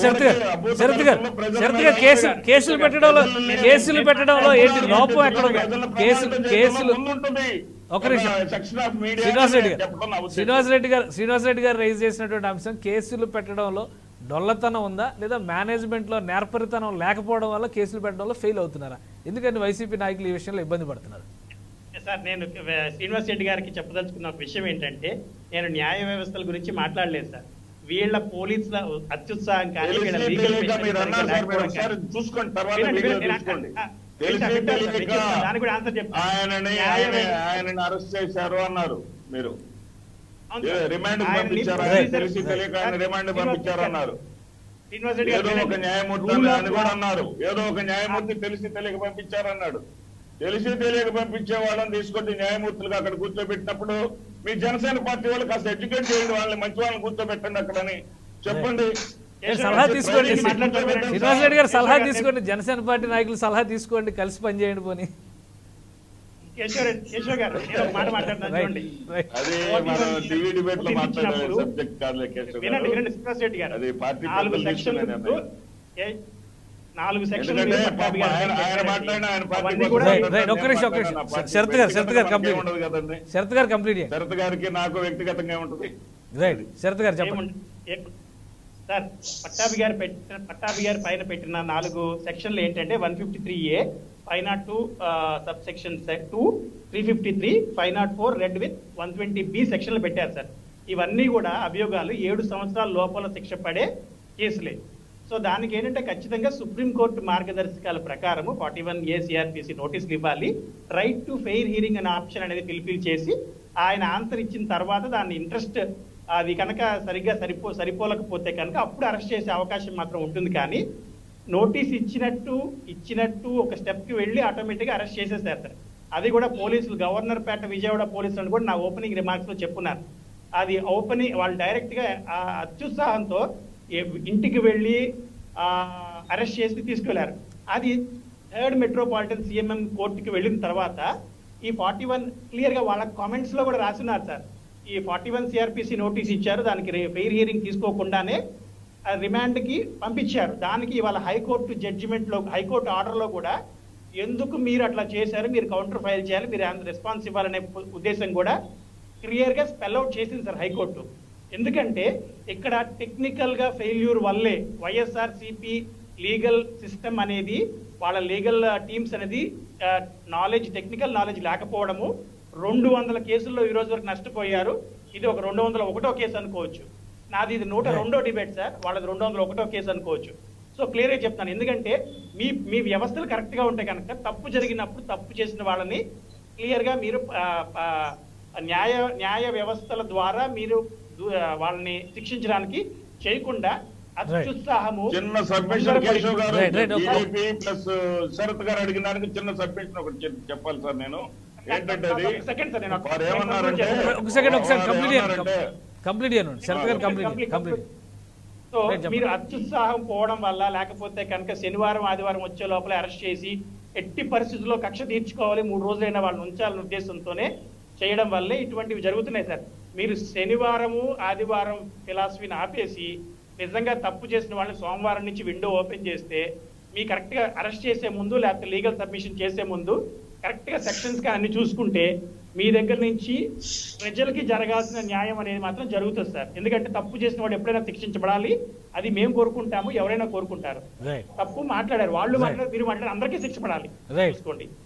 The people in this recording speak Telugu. శ్రీనివాసరెడ్డి గారు రైజ్ చేసినటువంటి అంశం కేసులు పెట్టడంలో డొల్లతనం ఉందా లేదా మేనేజ్మెంట్ లో నేర్పరితనం లేకపోవడం వల్ల కేసులు పెట్టడంలో ఫెయిల్ అవుతున్నారా? ఎందుకంటే వైసీపీ నాయకులు ఈ విషయంలో ఇబ్బంది పడుతున్నారు. సార్, నేను శ్రీనివాసరెడ్డి గారికి చెప్పదలుచుకున్న విషయం ఏంటంటే, నేను న్యాయ వ్యవస్థల గురించి మాట్లాడలేదు సార్. వీళ్ళ పోలీసుల అత్యుత్సాహం కానీ దాన్ని కూడా ఆన్సర్ చెప్తాను. తెలిసి తెలియక పంపించేవాళ్ళని తీసుకొచ్చి న్యాయమూర్తులుగా అక్కడ కూర్చోబెట్టినప్పుడు మీ జనసేన పార్టీ వాళ్ళు కాస్త ఎడ్యుకేట్ చేయండి, వాళ్ళని మంచి వాళ్ళని కూర్చోబెట్టండి అక్కడని చెప్పండి, సలహా తీసుకోండి, జనసేన పార్టీ నాయకులు సలహా తీసుకోండి, కలిసి పనిచేయండి. పోనీ పట్టాభి గారు పైన పెట్టిన 4 సెక్షన్లు ఏంటంటే 153A, 502 sub section 2, 353, 504 red with 120B సెక్షన్లు పెట్టారు సార్. ఇవన్నీ కూడా అభియోగాలు 7 సంవత్సరాల లోపల శిక్ష పడే కేసులే. సో దానికి ఏంటంటే ఖచ్చితంగా సుప్రీంకోర్టు మార్గదర్శకాల ప్రకారము 41A CRPC నోటీసులు ఇవ్వాలి. రైట్ టు ఫెయిర్ హియరింగ్ అనే ఆప్షన్ అనేది ఫిల్ఫిల్ చేసి ఆయన ఆన్సర్ ఇచ్చిన తర్వాత దాని ఇంట్రెస్ట్ అది కనుక సరిగ్గా సరిపోలకపోతే కనుక అప్పుడు అరెస్ట్ చేసే అవకాశం మాత్రం ఉంటుంది. కానీ నోటీస్ ఇచ్చినట్టు ఒక స్టెప్కి వెళ్ళి ఆటోమేటిక్గా అరెస్ట్ చేసేస్తారు. అది కూడా పోలీసులు గవర్నర్పేట విజయవాడ పోలీసులను కూడా నా ఓపెనింగ్ రిమార్క్స్లో చెప్పున్నారు. అది వాళ్ళు డైరెక్ట్గా అత్యుత్సాహంతో ఇంటికి వెళ్ళి అరెస్ట్ చేసి తీసుకెళ్లారు. అది 3rd మెట్రోపాలిటన్ CMM కోర్టుకి వెళ్ళిన తర్వాత ఈ 41 క్లియర్గా వాళ్ళ కామెంట్స్లో కూడా రాస్తున్నారు సార్. ఈ 41 CRPC నోటీస్ ఇచ్చారు, దానికి ఫెయిర్ హియరింగ్ తీసుకోకుండానే రిమాండ్కి పంపించారు. దానికి ఇవాళ హైకోర్టు జడ్జిమెంట్లో, హైకోర్టు ఆర్డర్లో కూడా ఎందుకు మీరు అట్లా చేశారు, మీరు కౌంటర్ ఫైల్ చేయాలి, మీరు రెస్పాన్స్ ఇవ్వాలనే ఉద్దేశం కూడా క్లియర్గా స్పెల్అవుట్ చేసింది సార్ హైకోర్టు. ఎందుకంటే ఇక్కడ టెక్నికల్గా ఫెయిల్యూర్ వల్లే వైఎస్ఆర్సిపి లీగల్ సిస్టమ్ అనేది, వాళ్ళ లీగల్ టీమ్స్ అనేది టెక్నికల్ నాలెడ్జ్ లేకపోవడము, 200 కేసుల్లో ఈ రోజు వరకు నష్టపోయారు. ఇది ఒక 201వ కేసు అనుకోవచ్చు. నాది ఇది 102వ డిబేట్ సార్, వాళ్ళది 201వ కేసు అనుకోవచ్చు. సో క్లియర్గా చెప్తాను, ఎందుకంటే మీ వ్యవస్థలు కరెక్ట్గా ఉంటే కనుక తప్పు జరిగినప్పుడు తప్పు చేసిన వాళ్ళని క్లియర్గా మీరు న్యాయ వ్యవస్థల ద్వారా మీరు వాళ్ళని శిక్షించడానికి చేయకుండా అత్యుత్సాహము. చిన్న సబ్మిషన్ కేశవ్ గారు ప్లస్ శరత్ గారు అడిగిన దానికి చిన్న సబ్మిషన్ ఒకటి చెప్పాలి సార్. నేను ఏంటంటే సో మీరు అత్యుత్సాహం పోవడం వల్ల లేకపోతే కనుక శనివారం ఆదివారం వచ్చే లోపల అరెస్ట్ చేసి ఎట్టి పరిస్థితుల్లో కక్ష తీర్చుకోవాలి, 3 రోజులైనా వాళ్ళని ఉంచాలనే ఉద్దేశంతోనే చేయడం వల్లే ఇటువంటివి జరుగుతున్నాయి సార్. మీరు శనివారము ఆదివారం ఫిలాసఫీని ఆపేసి నిజంగా తప్పు చేసిన వాళ్ళని సోమవారం నుంచి విండో ఓపెన్ చేస్తే మీ కరెక్ట్గా అరెస్ట్ చేసే ముందు లేకపోతే లీగల్ సబ్మిషన్ చేసే ముందు కరెక్ట్గా సెక్షన్స్గా అన్ని చూసుకుంటే మీ దగ్గర నుంచి ప్రజలకి జరగాల్సిన న్యాయం అనేది మాత్రం జరుగుతుంది సార్. ఎందుకంటే తప్పు చేసిన వాడు ఎప్పుడైనా శిక్షించబడాలి, అది మేము కోరుకుంటాము, ఎవరైనా కోరుకుంటారు. తప్పు మాట్లాడారు, వాళ్ళు మాట్లాడారు, మీరు మాట్లాడారు, అందరికీ శిక్ష పడాలి. చూసుకోండి